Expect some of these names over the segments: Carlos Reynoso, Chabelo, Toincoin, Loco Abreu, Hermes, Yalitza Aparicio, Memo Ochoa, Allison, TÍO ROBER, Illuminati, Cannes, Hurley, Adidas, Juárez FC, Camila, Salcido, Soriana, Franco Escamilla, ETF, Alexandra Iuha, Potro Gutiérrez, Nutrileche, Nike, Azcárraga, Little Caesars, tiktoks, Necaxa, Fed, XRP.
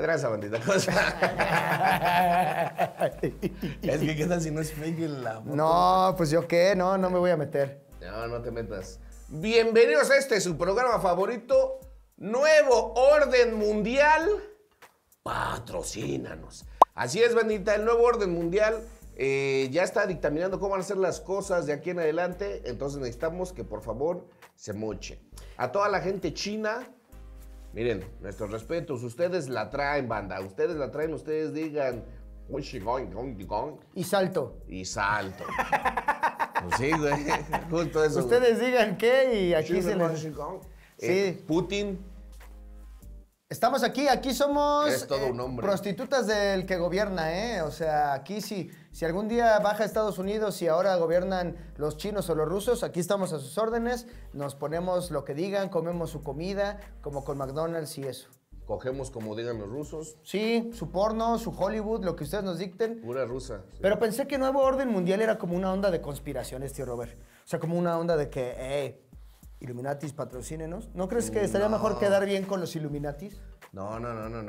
¿Qué trae esa maldita cosa? Es que, ¿qué tal si no es fake en la foto? No, pues yo qué, no me voy a meter. No, no te metas. Bienvenidos a este, su programa favorito, Nuevo Orden Mundial. Patrocínanos. Así es, bandita, el Nuevo Orden Mundial ya está dictaminando cómo van a ser las cosas de aquí en adelante. Entonces necesitamos que, por favor, se moche. A toda la gente china... Miren, nuestros respetos, ustedes la traen, banda, ustedes la traen, ustedes digan... Y salto. Y salto. Pues sí, güey, justo eso. Ustedes güey. Digan qué y aquí se les... Sí. Putin. Estamos aquí somos todo un prostitutas del que gobierna, ¿eh? O sea, aquí si algún día baja Estados Unidos y ahora gobiernan los chinos o los rusos, aquí estamos a sus órdenes, nos ponemos lo que digan, comemos su comida, como con McDonald's y eso. Cogemos como digan los rusos. Sí, su porno, su Hollywood, lo que ustedes nos dicten. Pura rusa. Sí. Pero pensé que Nuevo Orden Mundial era como una onda de conspiraciones, tío Robert. O sea, como una onda de que, hey... Illuminatis, patrocínenos. ¿No crees que estaría mejor quedar bien con los Illuminatis? No,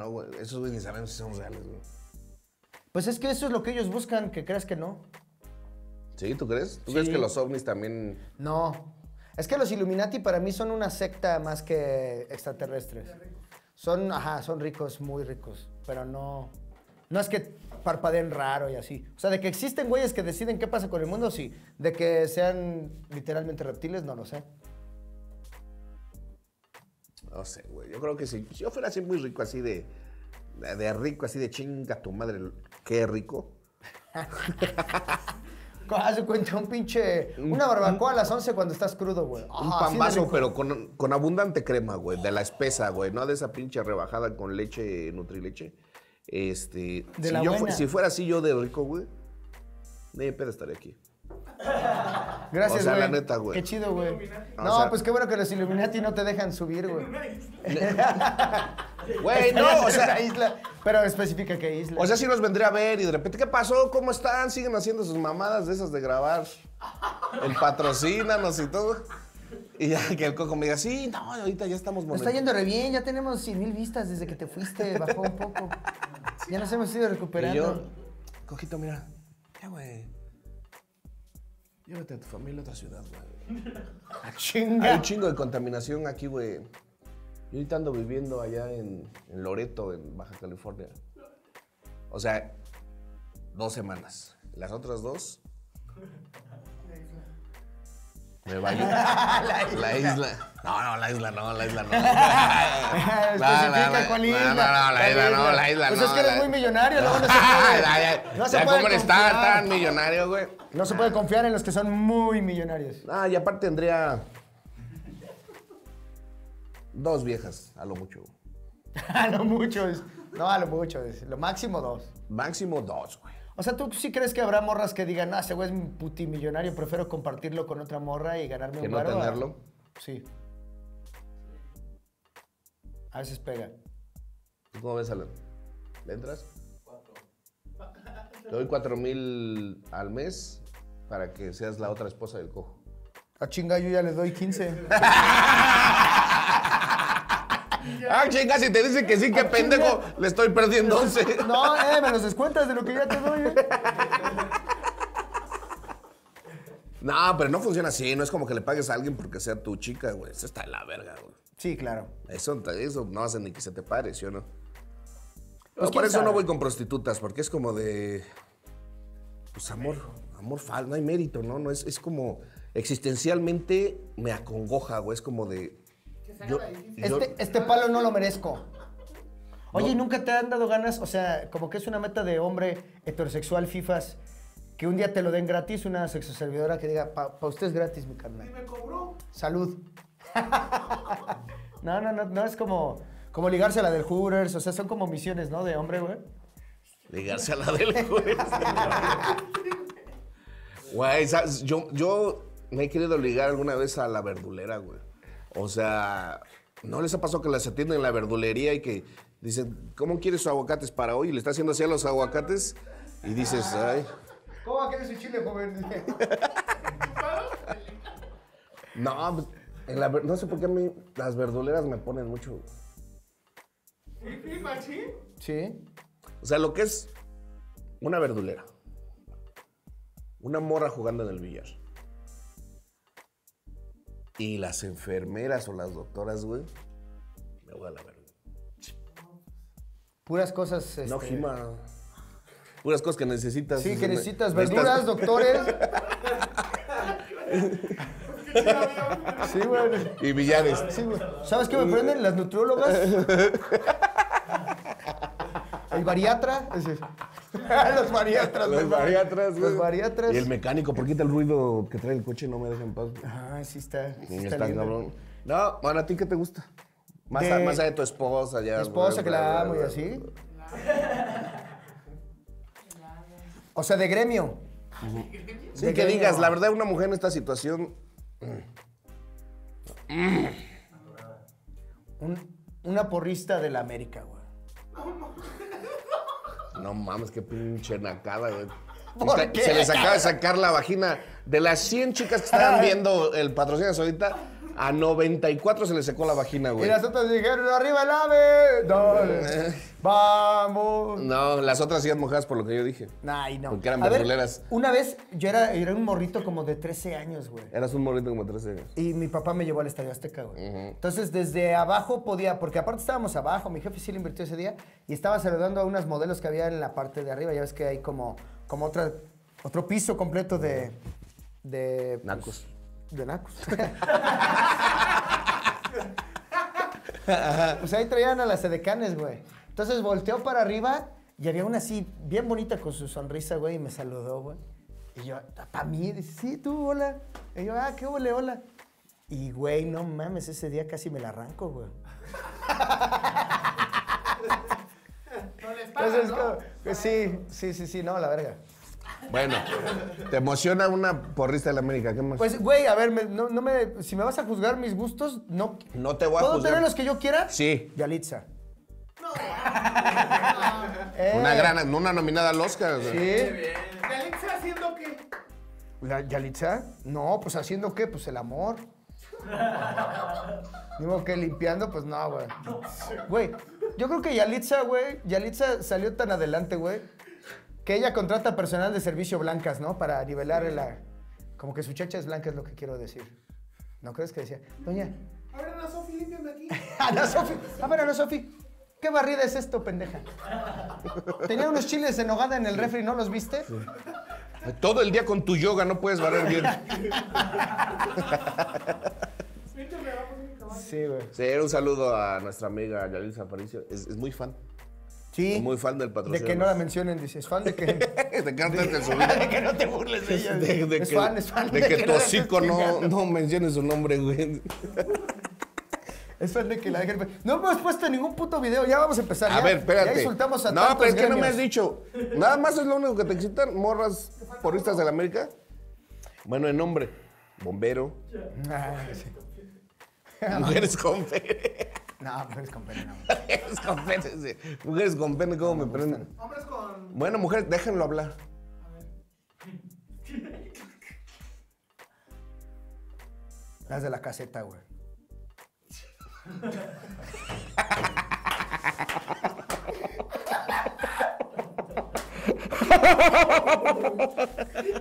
güey. Esos güeyes ni sabemos si son reales, güey. Pues es que eso es lo que ellos buscan, que creas que no. ¿Sí? ¿Tú crees? ¿Tú crees que los ovnis también...? No. Es que los Illuminati para mí son una secta más que extraterrestres. Son ricos, muy ricos. Pero no es que parpadeen raro y así. O sea, de que existen güeyes que deciden qué pasa con el mundo, sí. De que sean literalmente reptiles, no lo sé. No sé, güey. Yo creo que si yo fuera así muy rico, así de rico, así de chinga tu madre, qué rico. Haz de cuenta un pinche... Una barbacoa a las 11 cuando estás crudo, güey. Un pambazo, pero con abundante crema, güey. De la espesa, güey. No de esa pinche rebajada con leche, nutrileche. Si fuera así yo de rico, güey, de pedo estaría aquí. Gracias, güey. O sea, la neta, güey. Qué chido, güey. Pues qué bueno que los Illuminati no te dejan subir, güey. Güey, no, o sea... Isla, pero especifica qué isla. O sea, sí nos vendría a ver y de repente, ¿qué pasó? ¿Cómo están? Siguen haciendo sus mamadas de esas de grabar. El patrocínanos y todo. Y ya que el coco me diga, sí, no, ahorita ya estamos... Nos está yendo re bien, ya tenemos 100,000 vistas desde que te fuiste, bajó un poco. Ya nos hemos ido recuperando. Y yo, cojito, mira, ya, güey. Llévate a tu familia a otra ciudad, güey. ¡A chinga! Hay un chingo de contaminación aquí, güey. Yo ahorita ando viviendo allá en Loreto, en Baja California. O sea, 2 semanas. Las otras 2... Me valió. La isla. No, la isla no. Especifica cuál isla. No, la isla no. Pues es que eres muy millonario, luego no se puede. ¿Cómo eres tan millonario, güey? No se puede confiar en los que son muy millonarios. Ah, y aparte tendría 2 viejas, a lo mucho. A lo mucho es. No, a lo mucho es. Lo máximo 2. Máximo 2, güey. O sea, ¿tú sí crees que habrá morras que digan, ese güey es un putimillonario, prefiero compartirlo con otra morra y ganarme un barro? ¿Que no tenerlo? Sí. A veces pega. ¿Tú cómo ves, Alan? ¿Le entras? 4. Te doy 4,000 al mes para que seas la otra esposa del cojo. A chinga, yo ya les doy 15. Ah, chinga, si te dicen que sí, qué pendejo, chinga. Le estoy perdiendo 11. No, me los descuentas de lo que ya te doy. No, pero no funciona así, no es como que le pagues a alguien porque sea tu chica, güey. Eso está de la verga, güey. Sí, claro. Eso no hace ni que se te pare, ¿sí o no? Pues por eso no voy con prostitutas, porque es como de... Pues amor falso, no hay mérito, ¿no? No es como... Existencialmente me acongoja, güey, es como de... Este palo no lo merezco. Oye, ¿y nunca te han dado ganas? O sea, como que es una meta de hombre heterosexual, fifas, que un día te lo den gratis, una sexoservidora que diga, pa usted es gratis, mi carnal. ¿Y me cobró? Salud. No, es como ligarse a la del Hooters, o sea, son como misiones, ¿no? De hombre, güey. Ligarse a la del Hooters. Güey, ¿sabes? Yo me he querido ligar alguna vez a la verdulera, güey. O sea, ¿no les ha pasado que las atienden en la verdulería y que dicen, ¿cómo quieres sus aguacates para hoy? Y le está haciendo así a los aguacates y dices, ay. ¿Cómo quieres su chile, joven? No, no sé por qué a mí las verduleras me ponen mucho. ¿Sí? Sí. O sea, lo que es una verdulera, una morra jugando en el billar y las enfermeras o las doctoras, güey, me voy a la verga. Puras cosas... No, Jima. Puras cosas que necesitas. Sí, que necesitas verduras, doctores. Sí, güey. Y billares. Sí, güey. ¿Sabes qué me prenden? Las nutriólogas. El bariatra. Los bariatras. Los bariatras, güey. Los bariatras. Y el mecánico. ¿Por qué el ruido que trae el coche no me deja en paz? Ah, sí está. Sí está lindo. No, bueno, ¿a ti qué te gusta? Más allá de tu esposa. Ya, esposa, que la amo y así. O sea, de gremio. Sí, de que gremio. Digas, la verdad, una mujer en esta situación... Una porrista de la América, güey. No mames, qué pinche nacada, güey. Se les acaba de sacar la vagina. De las 100 chicas que estaban viendo el patrocinio ahorita, a 94 se les secó la vagina, güey. Y las otras dijeron, arriba el ave. No, vamos. No, las otras iban mojadas por lo que yo dije. Ay, no. Porque eran verduleras. Una vez yo era un morrito como de 13 años, güey. Eras un morrito como de 13 años. Y mi papá me llevó al Estadio Azteca, güey. Entonces, desde abajo podía, porque aparte estábamos abajo, mi jefe sí le invirtió ese día, y estaba saludando a unos modelos que había en la parte de arriba. Ya ves que hay como otro piso completo de pues, nacos. De nacos. Pues ahí traían a las edecanes, güey. Entonces volteó para arriba y había una así bien bonita con su sonrisa, güey, y me saludó, güey. Y yo, para mí, dice, sí, tú, hola. Y yo, qué ole, hola. Y, güey, no mames, ese día casi me la arranco, güey. No les pasa, entonces, ¿no? Pues, sí, no, la verga. Bueno, ¿te emociona una porrista de la América? ¿Qué más? Pues, güey, a ver, si me vas a juzgar mis gustos, no. No te voy a juzgar. ¿Puedo tener los que yo quiera? Sí. Yalitza. No. Una nominada al Oscar. Sí. ¿Yalitza haciendo qué? ¿Yalitza? No, pues haciendo qué, pues el amor. Digo que limpiando, pues no, güey. Güey, yo creo que Yalitza salió tan adelante, güey, que ella contrata personal de servicio blancas, ¿no? Para nivelar la... Como que su chacha es blanca, es lo que quiero decir. ¿No crees que decía? Doña... Ahora Ana Sofi, límpiame aquí. Ana Sofi. A ver, Ana Sofi, ¿qué barrida es esto, pendeja? Tenía unos chiles en nogada en el refri, ¿no los viste? Sí. Todo el día con tu yoga no puedes barrer bien. Sí, güey. Sí, un saludo a nuestra amiga Yalitza Aparicio. Es muy fan. Sí. Muy fan del patrocinador. De que no la mencionen, dices, fan de que... de que antes de su vida. De que no te burles de ella. Es fan. De que tu hocico no mencione su nombre, güey. Es fan de que la dejen... No hemos puesto ningún puto video, ya vamos a empezar. A ver, espérate. Ya insultamos a tantos gremios. No, pero es que no me has dicho. Nada más es lo único que te excitan, morras porristas de la América. Bueno, en nombre, bombero. Mujeres con fe. No, mujeres con pene, no. Mujeres con pene, sí. Mujeres con pene, ¿cómo me prenden? Hombres con... Bueno, mujeres, déjenlo hablar. A ver. Las de la caseta, güey.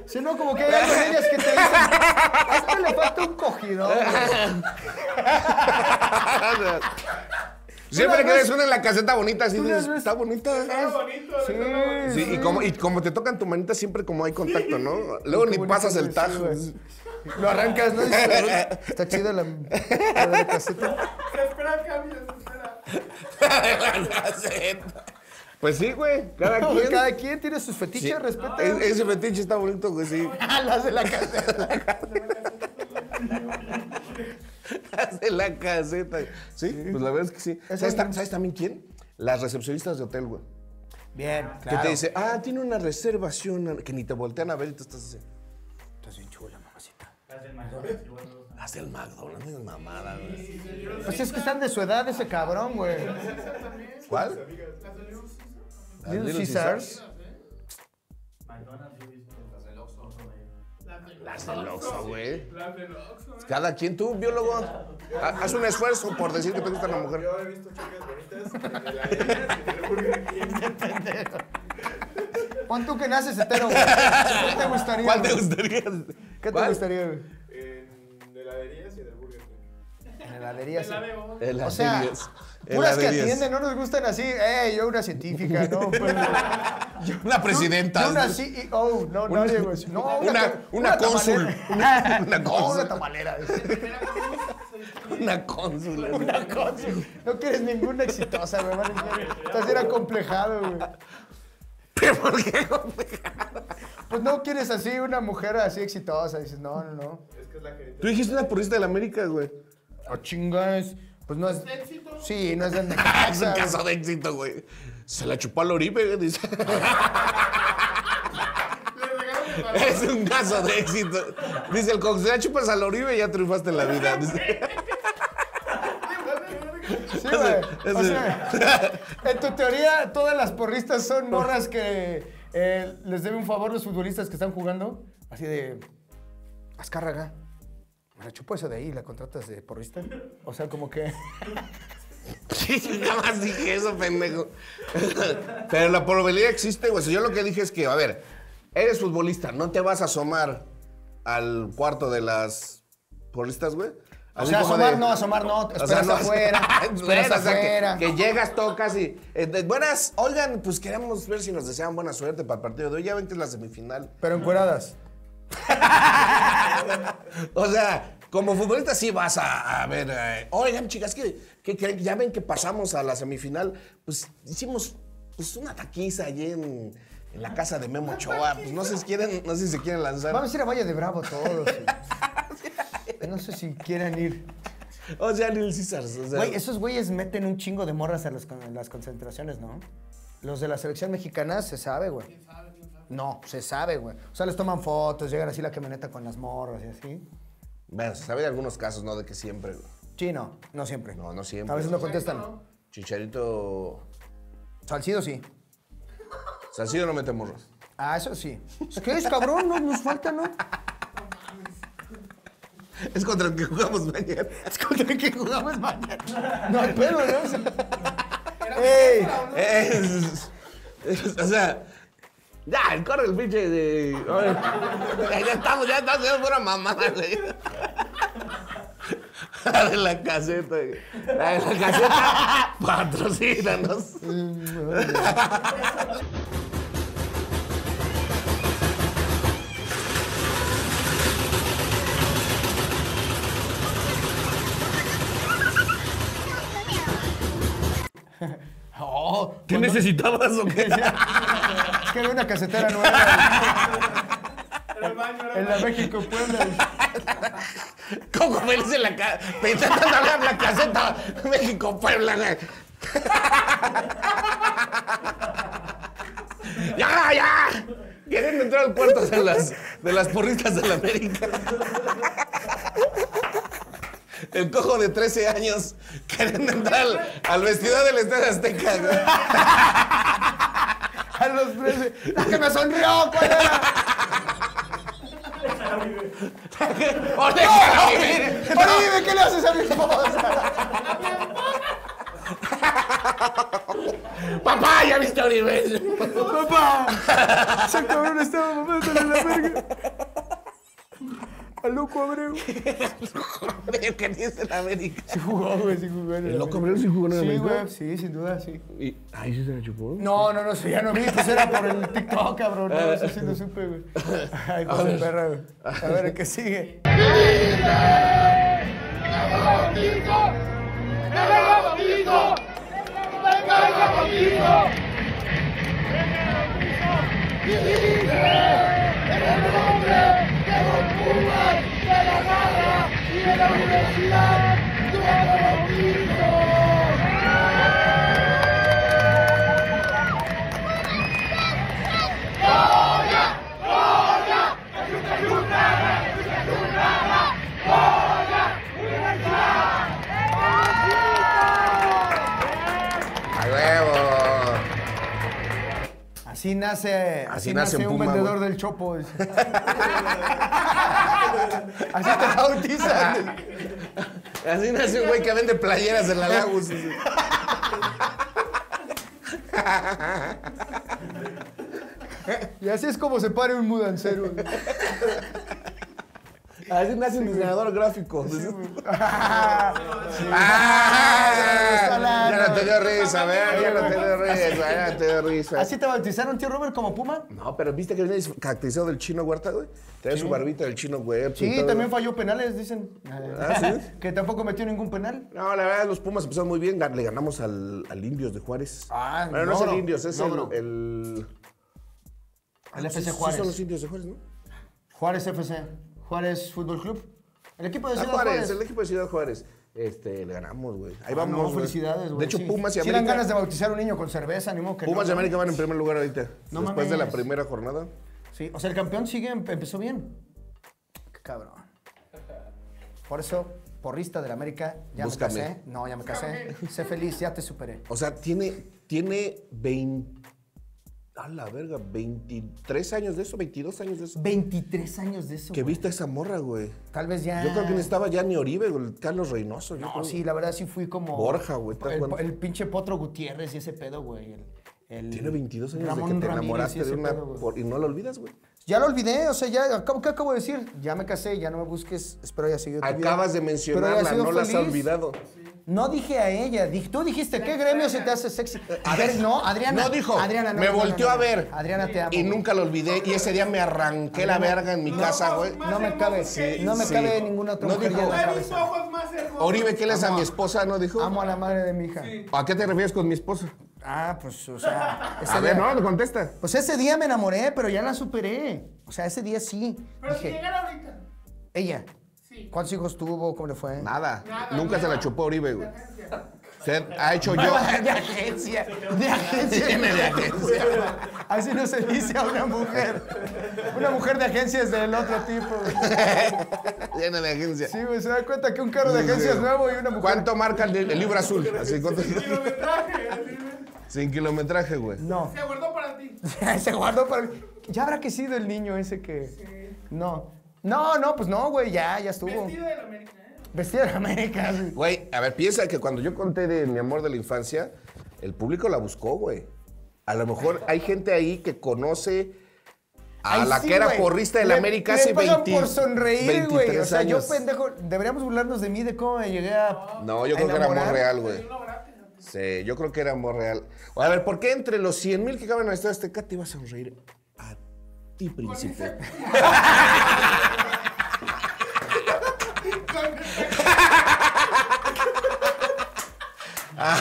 Si no, como que hay algo en ellas que te dicen, a esto le falta un cogidón. Siempre que eres una en la caseta bonita, así dices, está bonita. Está bonito. Sí. Sí. Y como te tocan tu manita, siempre como hay contacto, ¿no? Luego ni pasas el tajo. Lo arrancas, ¿no? Está chida la caseta. Se espera cambios, la caseta. Pues sí, güey. Cada quien tiene sus fetiches, sí. Respeta. Ese fetiche está bonito, güey, sí. Las de la caseta. Las de la caseta. Sí, pues la verdad es que sí. ¿Sabes también quién? Las recepcionistas de hotel, güey. Bien, claro. Que te dice, tiene una reservación, que ni te voltean a ver y tú estás así. Estás bien chula, mamacita. Las del McDonald's. Las del McDonald's, es mamada, güey. Pues es que están de su edad ese cabrón, güey. ¿Cuál? Las del Little Caesars. Las del Oxxo, güey. Cada quien, tú, biólogo, haz un esfuerzo por decir que te gusta una mujer. Yo he visto chicas bonitas Pon tú que naces hetero, güey. ¿Qué te gustaría? ¿Cuál te gustaría? ¿Qué te gustaría, güey? En heladerías y de burger. En heladerías. O sea, puras que atienden, no nos gustan así. Yo una científica, no. Yo una presidenta. Yo una CEO. No, nadie, güey. No, una cónsul. Una cónsul. Una tamalera. Una cónsula. Una cónsula. No quieres ninguna exitosa, güey. Estás era complejado, güey. ¿Pero por qué complejado? Pues no quieres así una mujer así exitosa. Dices, no, no, no. Es que es la que... Tú dijiste una purista de la América, güey. Ah, chingas. Pues no es... ¿De éxito? Sí, no es de Necaxa. Es un caso de éxito, güey. Se la chupó al Oribe, güey, dice. Es un caso de éxito. Dice, el coxea chupas al Oribe y ya triunfaste en la vida. Dice. Sí, güey. O sea, en tu teoría, todas las porristas son morras que les debe un favor los futbolistas que están jugando. Así de... Azcárraga, me la chupo eso de ahí y la contratas de porrista. O sea, como que... Sí, nada más dije eso, pendejo. Pero la probabilidad existe, güey. Yo lo que dije es que, a ver... Eres futbolista, no te vas a asomar al cuarto de las porristas, güey. O sea, asomar no, esperas afuera, esperas afuera. Que llegas, tocas y... buenas, oigan, pues queremos ver si nos desean buena suerte para el partido de hoy. Ya ven que es la semifinal. Pero encueradas. O sea, como futbolista sí vas a ver... oigan, chicas, ¿qué creen? Ya ven que pasamos a la semifinal. Pues hicimos pues, una taquiza allí en la casa de Memo Ochoa, pues no sé si se quieren lanzar. Vamos a ir a Valle de Bravo todos. No sé si quieran ir. O sea, ni el César. Güey, esos güeyes meten un chingo de morras a las concentraciones, ¿no? Los de la selección mexicana se sabe, güey. No, se sabe, güey. O sea, les toman fotos, llegan así la camioneta con las morras y así. Bueno, se sabe de algunos casos, ¿no? De que siempre, güey. Sí, no, no siempre. No, no siempre. A veces no contestan. Chicharito. Salcido, sí. Salcido no mete morros. Ah, eso sí. ¿Qué es, cabrón? No nos falta, ¿no? Es contra el que jugamos mañana. Es contra el que jugamos mañana. No hay pedo, ¿no? ¡Ey! O sea... Ya, corre el pinche de... Ya estamos haciendo pura mamada, güey. La de la caseta, güey. La de la caseta, patrocínanos. Oh, ¿qué cuando... necesitabas o qué? Es que era una casetera nueva. En la México Puebla. ¿Cómo me dice la caseta? Pensando en hablar la caseta México Puebla. ¡Ya, ya! Quieren entrar al cuarto de las porristas de la América. El cojo de 13 años queriendo entrar al vestidor del Estadio Azteca, güey. A los 13. ¡La que me sonrió! ¿Cuál era? ¡Oribe! ¿Qué le haces a mi esposa? ¡Papá! ¡Ya viste a Oribe! ¡Papá! ¡Ese cabrón estaba mamándole la verga! ¡Al Loco Abreu! ¡Al Loco Abreu que dice en América! Sí jugó, güey, sí jugó. ¿El Loco Abreu sí jugó en América? Sí, güey, sí, sin duda, sí. ¿Y ahí sí se la chupó? No, no, no, sí, ya no vi, pues era por el TikTok, cabrón. No, eso sí lo supe, güey. Ay, pues el perro, güey. A ver, ¿qué sigue? ¡Venga, de la Universidad Nuevo Orden. Así nace un Puma, vendedor güey. Del Chopo. Así te bautizan. Así nace un güey que vende playeras en la Lagus. Y así es como se pare un mudancero. Así nace un diseñador gráfico. Ya no te dio risa, ¿verdad? Ya no te dio risa, ya no te dio risa. ¿Así te bautizaron, tío Robert, como Puma? No, pero viste que viene caracterizado del Chino Huerta, güey. Trae su barbita del Chino Huerta. Sí, también falló penales, dicen. Que tampoco metió ningún penal. No, la verdad, los Pumas empezaron muy bien. Le ganamos al Indios de Juárez. Ah, no. No es el Indios, es el... El FC Juárez. Sí son los Indios de Juárez, ¿no? Juárez FC. Juárez Fútbol Club. El equipo de Ciudad Juárez. El equipo de Ciudad Juárez. Le ganamos, güey. Ahí vamos. No, felicidades, güey. De hecho, sí. Pumas y América. ¿Tienen ganas de bautizar a un niño con cerveza? Ni modo que Pumas y América van en primer lugar ahorita. No después mames. De la primera jornada. Sí, o sea, el campeón sigue, empezó bien. Qué cabrón. Por eso, porrista del América, ya Búscame. Me casé. No, ya me casé. Sé feliz, ya te superé. O sea, tiene 20. A la verga, 23 años de eso, 22 años de eso. 23 años de eso, que viste a esa morra, güey. Tal vez ya... Yo creo que no estaba ya ni Oribe, güey, Carlos Reynoso. Yo no, creo... sí, la verdad sí fui como... Borja, güey. El pinche Potro Gutiérrez y ese pedo, güey. Tiene 22 años Ramón de que te Ramírez enamoraste de una... Pedo, y no lo olvidas, güey. Ya lo olvidé, o sea, ya... ¿Qué acabo de decir? Ya me casé, ya no me busques, espero haya seguido tu vida. Acabas de mencionarla, no la has olvidado. Sí. No dije a ella, tú dijiste, ¿qué gremio se te hace sexy? A ver, no, Adriana. No dijo, Adriana, no, me volteó no, a ver. Adriana, te amo. Y nunca lo olvidé, y ese día me arranqué la verga en mi casa, güey. No me cabe, no me cabe ninguna otra mujer. Oribe, ¿qué le haces a mi esposa? ¿No dijo? Amo a la madre de mi hija. Sí. ¿A qué te refieres con mi esposa? Ah, pues, o sea... A ver, no, contesta. Pues ese día me enamoré, pero ya la superé. O sea, ese día sí. Pero dije, si llegara ahorita. Ella. ¿Cuántos hijos tuvo? ¿Cómo le fue? Nada. Nunca se la chupó Oribe, güey. Se ha hecho yo. De agencia. De agencia. Tiene de agencia. Así no se dice a una mujer. Una mujer de agencia es del otro tipo. Tiene de agencia. Sí, güey. Se da cuenta que un carro de agencia es nuevo y una mujer. ¿Cuánto marca el libro azul? Así, ¿cuánto? Sin kilometraje. Sin kilometraje, güey. No. Se guardó para ti. Se guardó para mí. Ya habrá que sido el niño ese que... Sí. No. No, pues no, güey, ya estuvo. Vestido de la América, ¿eh? Vestido de la América. Güey, a ver, piensa que cuando yo conté de mi amor de la infancia, el público la buscó, güey. A lo mejor hay gente ahí que conoce a la que era porrista de la América hace 20 años. Me pagan por sonreír, güey. O sea, yo pendejo, deberíamos burlarnos de mí, de cómo me llegué a... No, yo creo que era amor real, güey. Sí, yo creo que era amor real. A ver, ¿por qué entre los 100,000 que caben en la Estadio Azteca te ibas a sonreír a ti, príncipe? A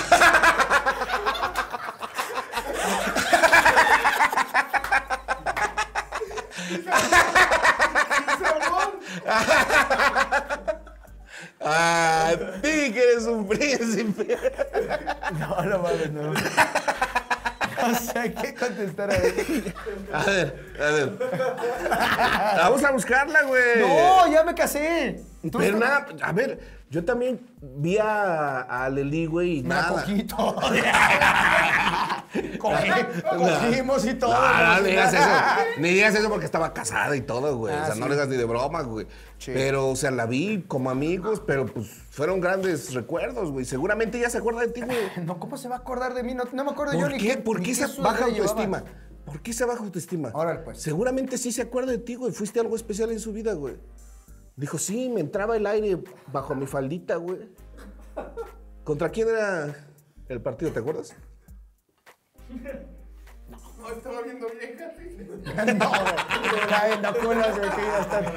ti que eres un príncipe. No mames, no. O sea, ¿qué contestar a él? A ver. Vamos a buscarla, güey. No, ya me casé. Pero nada, a ver, yo también vi a Leli, güey, y nada. Cogimos y todo. No digas eso. Ni digas eso porque estaba casada y todo, güey. O sea, no le das ni de broma, güey. Sí. Pero, o sea, la vi como amigos, pero pues fueron grandes recuerdos, güey. Seguramente ella se acuerda de ti, güey. No, ¿cómo se va a acordar de mí? No me acuerdo yo ni qué. ¿Por qué se baja autoestima? ¿Por qué se baja autoestima? Ahora, pues. Seguramente sí se acuerda de ti, güey. Fuiste algo especial en su vida, güey. Dijo, sí, me entraba el aire bajo mi faldita, güey. ¿Contra quién era el partido? ¿Te acuerdas? No, estaba viendo vieja. No, no culas, güey, que iba a estar.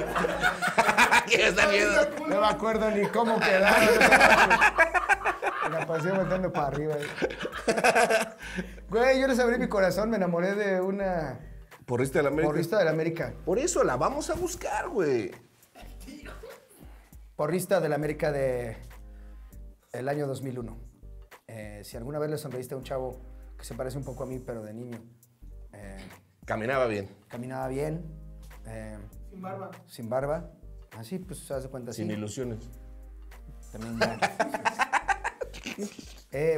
¿Quién está viendo? No me acuerdo ni cómo quedaron. La pasé volteando para arriba. Güey, yo les abrí mi corazón, me enamoré de una... ¿Porrista de la América? Porrista de la América. Por eso la vamos a buscar, güey. Porrista de la América del año 2001. Si alguna vez le sonreíste a un chavo que se parece un poco a mí, pero de niño. Caminaba bien. Caminaba bien. Sin barba. Sin barba. Así, pues, se hace cuenta. Sin ilusiones. También.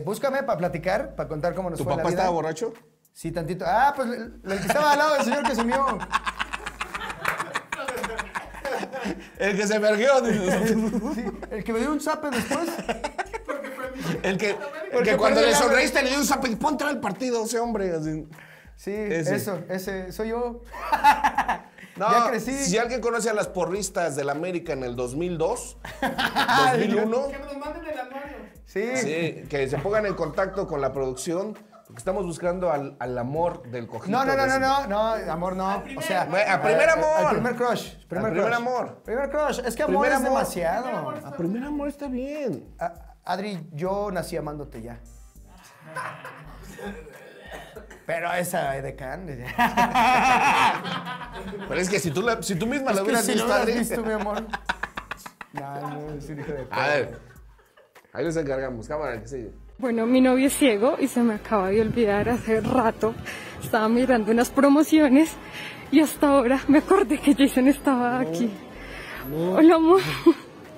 Búscame para platicar, para contar cómo nos fue la vida. ¿Tu papá estaba borracho? Sí, tantito. Ah, pues, el que estaba al lado del señor que se mió. El que se vergueó. Sí, el que me dio un zape después. Porque fue El que cuando le sonreíste le dio un zape, ponte al partido ese hombre. Así. Sí, ese soy yo. No, ya crecí. Si alguien conoce a las porristas del América en el 2002, 2001. Que nos manden el anuario. Sí, que se pongan en contacto con la producción. Porque estamos buscando al amor del cojito. No, amor no. O sea, a primer amor. Al primer crush. Primer crush. Es que amor es demasiado. A primer amor está bien. Adri, yo nací amándote ya. Pero esa de Cannes. Pero es que si tú misma la hubieras visto, Adri. Si no la hubieras visto, mi amor. No, es un hijo de puta. A ver, ahí nos encargamos. Cámara, que sigue. Bueno, mi novio es ciego y se me acaba de olvidar hace rato. Estaba mirando unas promociones y hasta ahora me acordé que Jason estaba aquí. No. Hola, amor.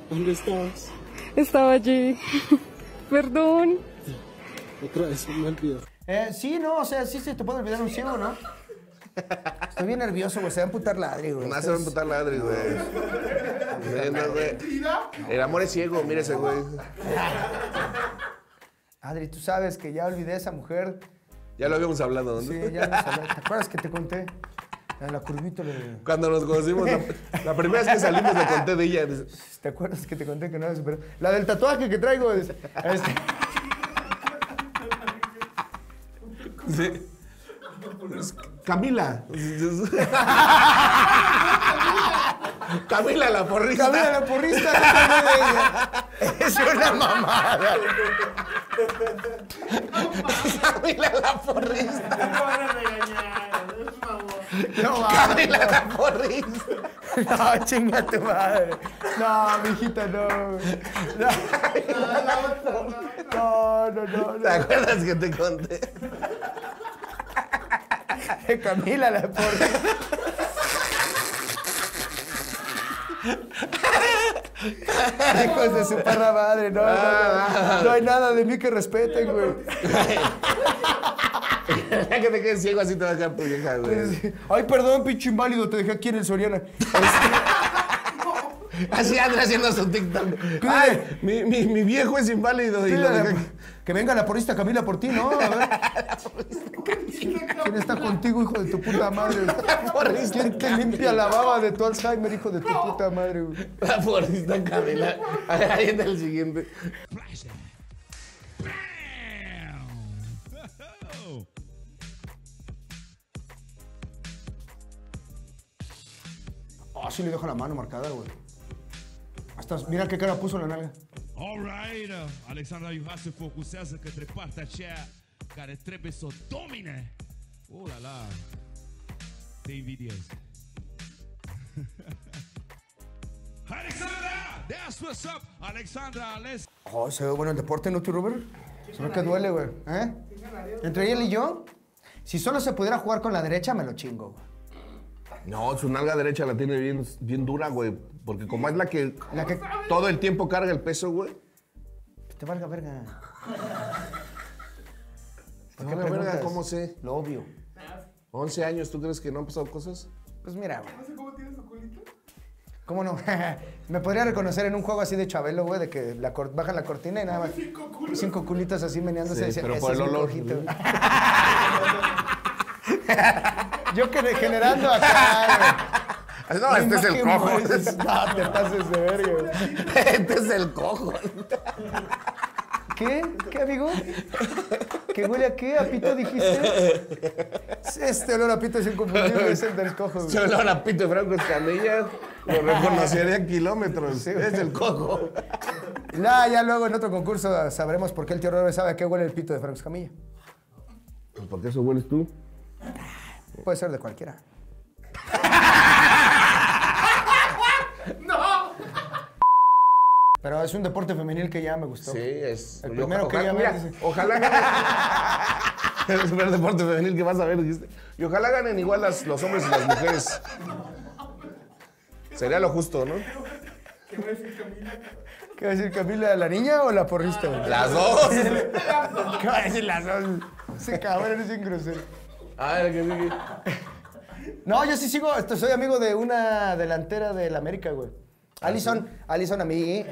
¿Dónde estabas? Estaba allí. Perdón. Otra vez me olvidó. Sí, no, o sea, sí se te puede olvidar un ciego, ¿no? Estoy bien nervioso, güey. Se va a amputar la Adri, güey. Se va a amputar la Adri, güey. El amor es ciego, mire ese güey. Adri, tú sabes que ya olvidé a esa mujer. Ya lo habíamos hablado, ¿no? Sí, ya lo habíamos hablado. ¿Te acuerdas que te conté? La curvita le... Cuando nos conocimos, la primera vez que salimos le conté de ella. ¿Te acuerdas que te conté que no era super... La del tatuaje que traigo es... Sí. Camila. Camila la porrista. Camila la porrista. Es una mamada. Camila la porrista. No van a regañar, por favor. No, Camila la porrista. No, chinga tu madre. No, mijita, no. No. ¿Te acuerdas que te conté? Camila la porrista. Hijos de su parra madre, no hay nada de mí que respeten, güey. Ya que te quedes ciego así te va a quedar tu vieja, güey. Ay, perdón, pinche inválido, te dejé aquí en el Soriana. Así anda haciendo su TikTok. Ay, mi viejo es inválido. Y lo dejé. Que venga la porrista Camila por ti, ¿no? A ver. ¿Quién está contigo, hijo de tu puta madre? ¿Quién te limpia la baba de tu Alzheimer, hijo de tu puta madre? La porrista Camila. Ahí está el siguiente. Ah, sí le dejo la mano marcada, güey. Hasta mira qué cara puso la nalga. All right, Alexandra Iuha se focusează către partea aceea care trebuie să o domine. Oh la la, te invidiez. Alexandra, that's what's up, Alexandra Ales. Oh, se ve bueno el deporte, ¿no, tú, Robert? Se ve que duele, güey. ¿Eh? Entre él y yo, si solo se pudiera jugar con la derecha, me lo chingo, güey. No, su nalga derecha la tiene bien dura, güey. Porque como es la que todo el tiempo carga el peso, güey. Te valga verga. Te valga verga, ¿cómo sé? Lo obvio. 11 años, ¿tú crees que no han pasado cosas? Pues mira, güey. ¿No sé cómo tienes tu culito? ¿Cómo no? Me podría reconocer en un juego así de Chabelo, güey, de que baja la cortina y nada más. Cinco culitos así meneándose. Sí, pero por el olor. Yo que degenerando acá, güey. No, este es el cojo. No, te pases de verga, güey. Este es el cojo. ¿Qué? ¿Qué, amigo? ¿Qué huele a qué? ¿A pito dijiste? Este olor a pito es inconfundible, es el del cojo, güey. Este olor a pito de Franco Escamilla lo reconoceré a kilómetros. Sí, es el cojo. No, ya luego en otro concurso sabremos por qué el tío Robert sabe a qué huele el pito de Franco Escamilla. Pues ¿por qué eso hueles tú? Puede ser de cualquiera. ¡No! Pero es un deporte femenil que ya me gustó. Sí, es... El primero ojalá es el primer deporte femenil que vas a ver. Y ojalá ganen igual los hombres y las mujeres. Sería lo justo, ¿no? ¿Qué va a decir Camila? ¿Qué va a decir Camila? ¿La niña o la porrista? ¡Las dos! ¿Qué va a decir las dos? Ese cabrón es un grosero. Ah, el que vive. No, yo sí sigo, soy amigo de una delantera del América, güey. Allison, Allison, amigui.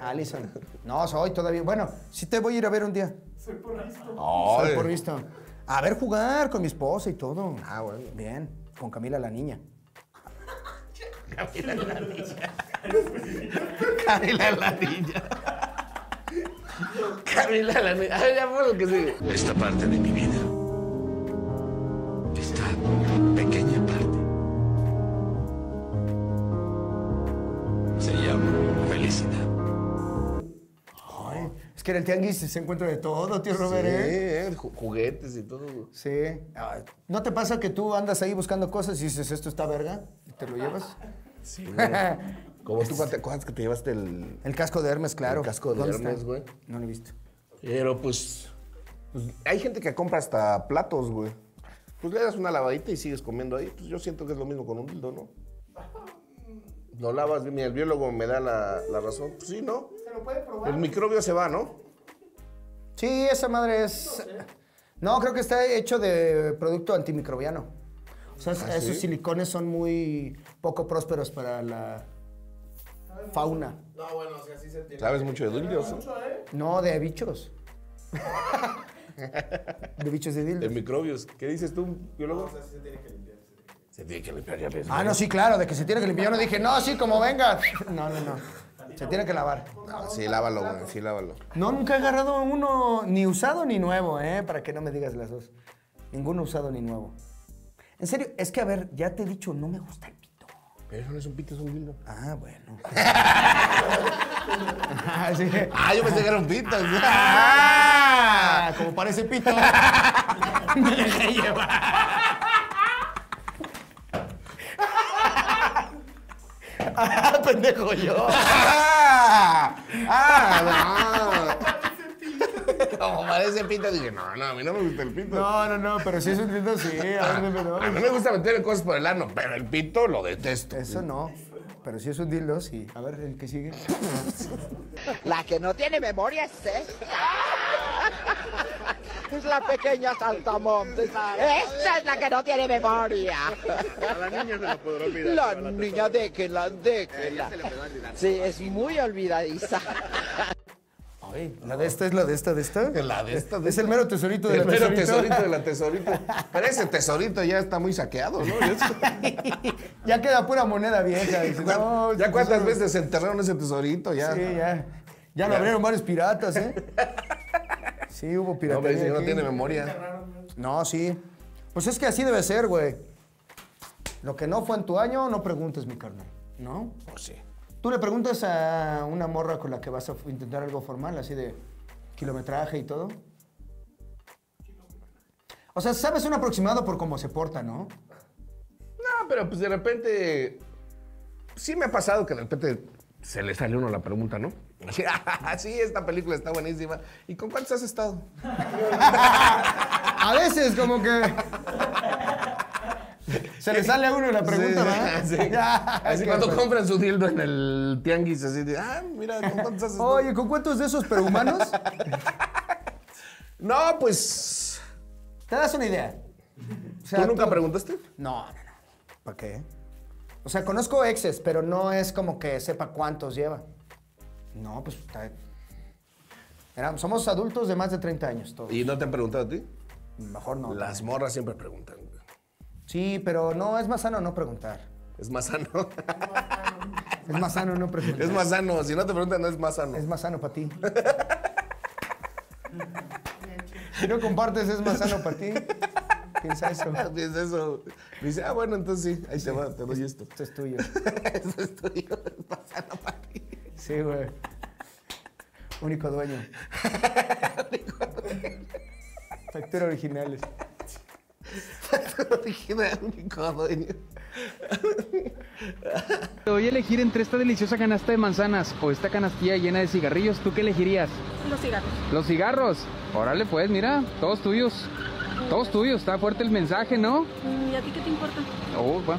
Allison. No, soy todavía. Bueno, sí te voy a ir a ver un día. Soy porrista. Soy porrista. A ver jugar con mi esposa y todo. Ah, bueno. Bien. Con Camila la niña. Camila la niña. Camila la niña. Camila la niña. A ver, ya fue lo que sigue. Esta parte de mi vida. Esta pequeña parte. Se llama felicidad. Ay, es que en el tianguis se encuentra de todo, tío Robert, sí, juguetes y todo. Sí. Ay, ¿no te pasa que tú andas ahí buscando cosas y dices, esto está verga? ¿Y te lo llevas? Sí. Como tú cuántas cosas que te llevaste el... El casco de Hermes, claro. El casco de Hermes, güey. No lo he visto. Pero pues... Hay gente que compra hasta platos, güey. Pues le das una lavadita y sigues comiendo ahí. Pues yo siento que es lo mismo con un dildo, ¿no? No lavas, mira, el biólogo me da la razón. Pues sí, ¿no? Se lo puede probar. El microbio se va, ¿no? Sí, esa madre es... No, creo que está hecho de producto antimicrobiano. O sea, esos silicones son muy poco prósperos para la fauna. No, bueno, o sea, sí se tiene... ¿Sabes mucho de dildos? No, de bichos. De bichos de dildos. De microbios. ¿Qué dices tú, biólogo? No, o sea, sí se tiene que limpiar. Se tiene que limpiar, ya ves. Ah, no, sí, claro, de que se tiene que limpiar. Yo no dije, no, sí, como venga. No, no, no. Se tiene que lavar. No, sí, lávalo, güey, sí, lávalo. No, nunca he agarrado uno ni usado ni nuevo, para que no me digas las dos. Ninguno usado ni nuevo. En serio, es que, a ver, ya te he dicho, no me gusta el pito. Pero eso no es un pito, es un dildo. Ah, bueno. Ah, yo pensé que era un pito. Ah, como parece pito. Me dejé llevar. ¡Ah, pendejo yo! ¡Ah! ¡Ah! No. Como parece pito, dije, no, no, a mí no me gusta el pito. No, no, no, pero si es un pito, sí. A mí no me gusta meter cosas por el ano, pero el pito lo detesto. Eso no, pero si es un dildo, sí. A ver, el que sigue. La que no tiene memoria es esta. Es la pequeña saltamontes. Esta es la que no tiene memoria. A la niña se la podrá olvidar. La niña, déjenla, déjenla. Sí, es muy olvidadiza. Ay, ¿la de esta es la de esta, de esta? La de esta. Es el mero tesorito de la tesorita. El mero tesorito de la tesorita. Pero ese tesorito ya está muy saqueado, ¿no? Ya queda pura moneda vieja. No, ya cuántas veces se enterraron ese tesorito, ya. Sí, ya. Ya lo abrieron varios piratas, ¿eh? Sí, hubo piratas. No, pero dice que no tiene memoria. No, sí. Pues es que así debe ser, güey. Lo que no fue en tu año, no preguntes, mi carnal. ¿No? Pues sí. Tú le preguntas a una morra con la que vas a intentar algo formal, así de kilometraje y todo. O sea, sabes un aproximado por cómo se porta, ¿no? No, pero pues de repente... Sí me ha pasado que de repente se le sale uno la pregunta, ¿no? Así, ah, sí, esta película está buenísima. ¿Y con cuántos has estado? A veces como que... Se le sale a uno la pregunta, ¿verdad? Sí, sí. Así cuando compran su dildo en el tianguis, así de, ah, mira, ¿con cuántos haces? Oye, ¿con cuántos de esos prehumanos? No, pues... Te das una idea. O sea, ¿tú nunca preguntaste? No, no, no. ¿Para qué? O sea, conozco exes, pero no es como que sepa cuántos lleva. No, pues... Somos adultos de más de 30 años todos. ¿Y no te han preguntado a ti? Mejor no. Las morras siempre preguntan. Sí, pero no, es más sano no preguntar. ¿Es más sano? Es más sano no preguntar. Es más sano, si no te preguntan, no es más sano. Es más sano para ti. Si no compartes, es más sano para ti. Piensa eso. Piensa eso. Dice, ah, bueno, entonces sí, ahí se va, te doy esto. Esto es tuyo. Esto es tuyo, es más sano para ti. Sí, güey. Único dueño. Único dueño. Factura originales. Te voy a elegir entre esta deliciosa canasta de manzanas o esta canastilla llena de cigarrillos. ¿Tú qué elegirías? Los cigarros. ¿Los cigarros? Órale pues, mira, todos tuyos. Todos tuyos, está fuerte el mensaje, ¿no? ¿Y a ti qué te importa? Oh, va.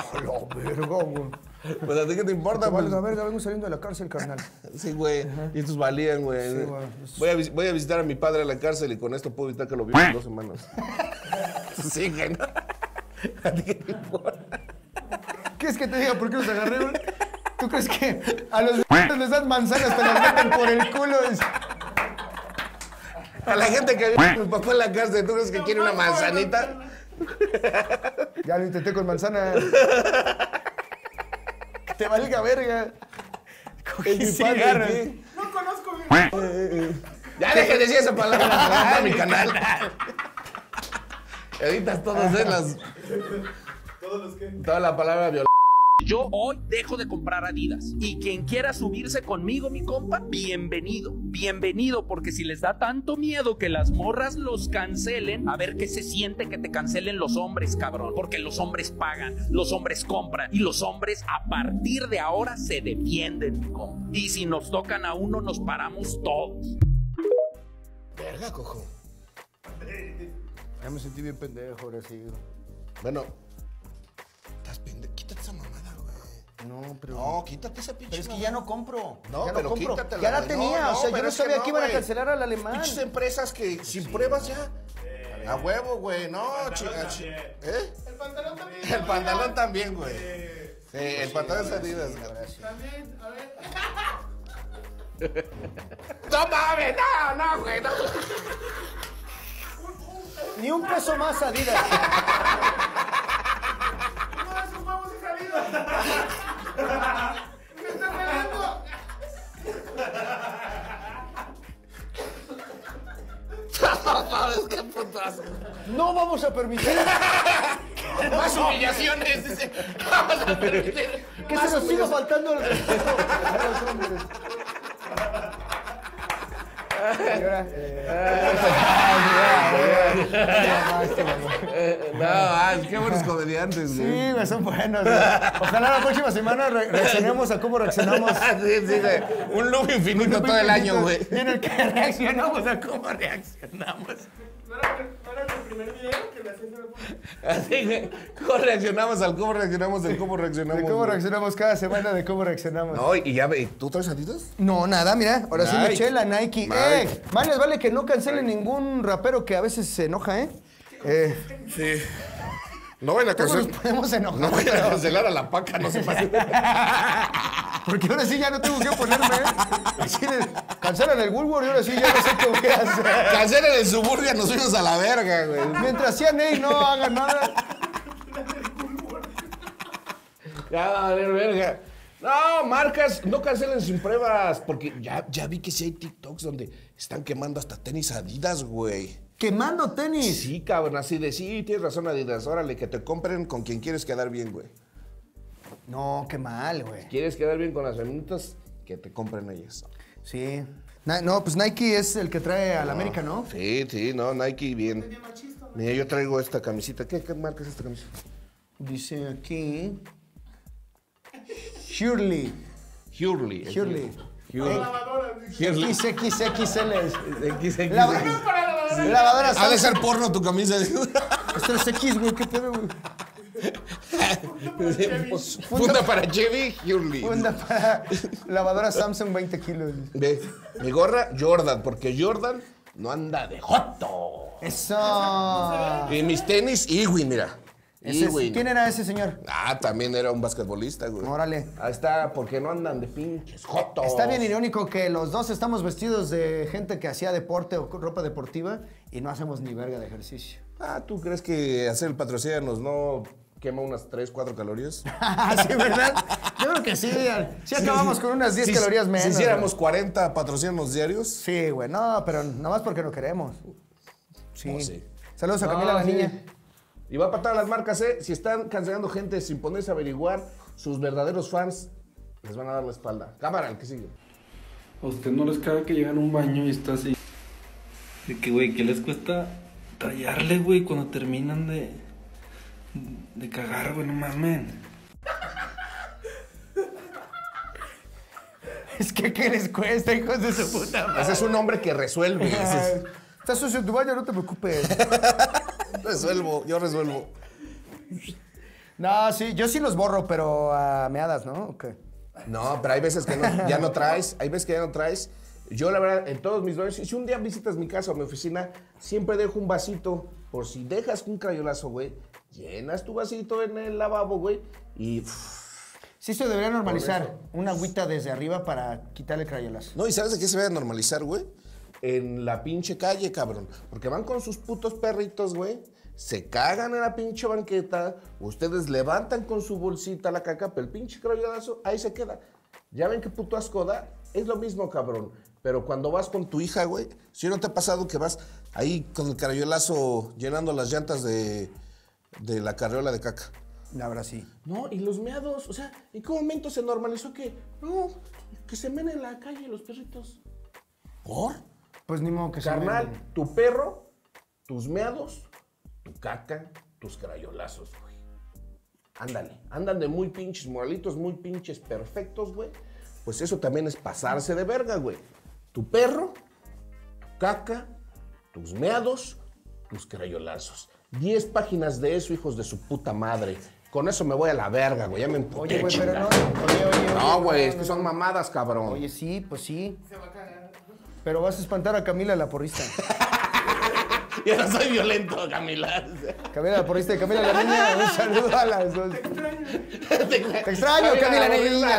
Oh, la verga, güey. Pues a ti qué te importa, güey. Pues... A ver, ya vengo saliendo de la cárcel, carnal. Sí, güey. Y estos valían, güey. Sí, güey. Voy a visitar a mi padre a la cárcel y con esto puedo evitar que lo violen en 2 semanas. Sí, güey. ¿No? ¿A ti qué te importa? ¿Qué es que te diga por qué los agarré, güey? ¿Tú crees que a los les dan manzanas, te las meten por el culo? A la gente que vio a mi papá en la cárcel, ¿tú crees que quiere una manzanita? Ya lo intenté con manzana. Te valga verga. Cogí cigarros. No conozco mi... Ya deje de decir esa palabra a mi canal. Editas todas las... ¿Todos los qué? Toda la palabra violada. Yo hoy dejo de comprar Adidas. Y quien quiera subirse conmigo, mi compa, bienvenido. Bienvenido, porque si les da tanto miedo que las morras los cancelen, a ver qué se siente que te cancelen los hombres, cabrón. Porque los hombres pagan, los hombres compran, y los hombres a partir de ahora se defienden, mi compa. Y si nos tocan a uno, nos paramos todos. Verga, cojo. Ya me sentí bien pendejo ahora sí. Bueno, estás pendejo. Quítate esa mamada, güey. No, pero... No, quítate esa pinche. Pero es que ya no compro. No, ya pero no compro. Quítatela. Ya la tenía. No, o sea, yo no sabía que iban a cancelar al alemán. Pinches empresas que pues sin pruebas ya. A huevo, güey. No, chicas. ¿Eh? El pantalón también. El pantalón también, güey. Sí, el pantalón es Adidas. También, a ver. No mames, no, güey. No. Ni un peso más Adidas. No, esos huevos es Adidas. ¡Me están pegando! ¡Qué putazo! No vamos a permitir más humillaciones. Dice. Vamos a permitir. Que se nos siga faltando el respeto a los hombres. Señora, no, qué buenos comediantes, güey. Sí, güey, son buenos. Ojalá la próxima semana reaccionemos a cómo reaccionamos. Sí, sí, un loop infinito todo el año, güey. En el que reaccionamos a cómo reaccionamos. ¿No era el primer video que la gente me puso? Así que, ¿cómo reaccionamos al cómo reaccionamos del cómo reaccionamos? De cómo reaccionamos cada semana, de cómo reaccionamos. No, y ya, ¿tú traes Adidas? No, nada, mira, ahora Nike. Sí me eché la Nike. Más les vale que no cancelen ningún rapero que a veces se enoja, ¿eh? Sí. No vayan a cancelar. Podemos enojar. No vayan a cancelar a la paca, no se pase. Porque ahora sí ya no tengo que ponerme, ¿eh? Cancelan el Woolworth y ahora sí ya no sé qué voy a hacer. Cancelan el Suburbia, nos fuimos a la verga, güey. Mientras sean ellos no hagan nada. Ya va a valer verga. No, marcas, no cancelen sin pruebas. Porque ya vi que sí hay TikToks donde están quemando hasta tenis Adidas, güey. ¿Quemando tenis? Sí, cabrón, así de sí, tienes razón Adidas. Órale, que te compren con quien quieres quedar bien, güey. No, qué mal, güey. Si quieres quedar bien con las feminitas, que te compren ellas. Sí. No, pues Nike es el que trae al América, ¿no? Sí, sí, no, Nike bien. Tenía machista, ¿no? Mira, yo traigo esta camisita. ¿Qué marca es esta camiseta? Dice aquí... Hurley. Hurley. Hurley. XXXL. Lavadora. Ha de ser porno tu camisa. Esto es X, güey, qué pedo, güey. Funda para Chevy, Hurley. Funda para lavadora Samsung, 20 kilos. Ve, mi gorra, Jordan, porque Jordan no anda de joto. Eso. Y mis tenis, Iwi, mira. ¿Quién era ese señor? Ah, también era un basquetbolista, güey. Órale. Ahí está, porque no andan de pinches jotos. Está bien irónico que los dos estamos vestidos de gente que hacía deporte o ropa deportiva y no hacemos ni verga de ejercicio. Ah, ¿tú crees que hacer el patrocínanos no quema unas 3, 4 calorías? Sí, ¿verdad? Yo creo que sí. Sí acabamos con unas 10 calorías menos. Si hiciéramos 40 patrocínanos diarios. Sí, güey. No, pero nomás porque no queremos. Sí. Oh, sí. Saludos a Camila, la niña. Y va para todas las marcas, ¿eh? Si están cancelando gente sin ponerse a averiguar, sus verdaderos fans les van a dar la espalda. Cámara, el que sigue. ¿A usted no les caga que llegan a un baño y está así? De que, güey, ¿qué les cuesta tallarle, güey, cuando terminan de cagar, güey? No mames. Es que, ¿qué les cuesta, hijos de su puta madre? Ese es un hombre que resuelve. Está sucio tu baño, no te preocupes. Yo resuelvo. No, sí, yo sí los borro, pero meadas, ¿no? ¿O qué? No, pero hay veces que ya no traes, Yo, la verdad, en todos mis baños, si un día visitas mi casa o mi oficina, siempre dejo un vasito. Por si dejas un crayolazo, güey, llenas tu vasito en el lavabo, güey, y... Sí, se debería normalizar una agüita desde arriba para quitarle crayolazo. No, ¿y sabes de qué se debe normalizar, güey? En la pinche calle, cabrón. Porque van con sus putos perritos, güey. Se cagan en la pinche banqueta. Ustedes levantan con su bolsita la caca, pero el pinche crayolazo ahí se queda. ¿Ya ven qué puto asco da? Es lo mismo, cabrón. Pero cuando vas con tu hija, güey, ¿sí no te ha pasado que vas ahí con el crayolazo llenando las llantas de la carriola de caca? La verdad, sí. No, y los meados, o sea, ¿en qué momento se normalizó que no, que se menen en la calle los perritos? ¿Por? Pues ni modo que se menen. Carnal, tu perro, tus meados, tu caca, tus crayolazos, güey. Ándale, andan de muy pinches moralitos, muy pinches perfectos, güey. Pues eso también es pasarse de verga, güey. Tu perro, tu caca, tus meados, tus crayolazos. 10 páginas de eso, hijos de su puta madre. Con eso me voy a la verga, güey. Ya me emputé. Oye, güey, pero no. Oye, no, güey, es que son mamadas, cabrón. Oye, sí, pues sí. Se va a cagar. Pero vas a espantar a Camila la porrista. Yo no soy violento, Camila. Camila la porrista y Camila la niña. Un saludo a las dos. Te extraño. Te extraño, Camila la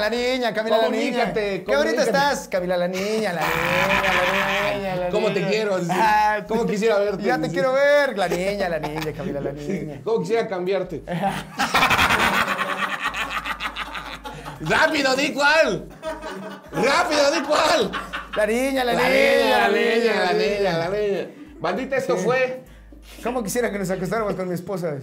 niña, Camila la niña. Qué bonita estás, Camila la niña, la niña, la niña. ¿Cómo te quiero? ¿Sí? Ah, ¿cómo quisiera verte? Ya te quiero ver. La niña, Camila, la niña. ¿Cómo quisiera cambiarte? ¡Rápido, di cuál! ¡Rápido, di cuál! La niña, la niña, la niña, la niña, la niña. Bandita, esto fue... ¿Cómo quisiera que nos acostáramos con mi esposa?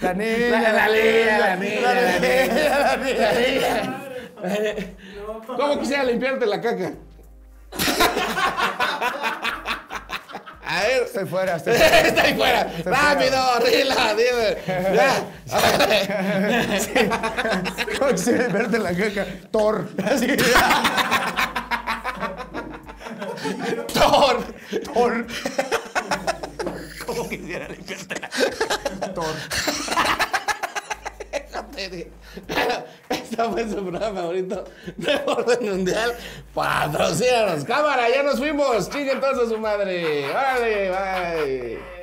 La niña, la niña, la niña, la niña, la niña, la niña. ¿Cómo quisiera limpiarte la caca? A ver. Estoy fuera, estoy fuera. Estoy fuera. Rápido, rila, dime. Ya. Sí. ¿Cómo quisiera limpiarte la caca? Thor. Así. Thor. Thor. ¿Cómo quisiera limpiarte la caca? Thor. Esta fue su programa favorito, Nuevo Orden Mundial. Patrocínanos, cámara, ya nos fuimos. Chinguen todos a su madre. Vale, bye.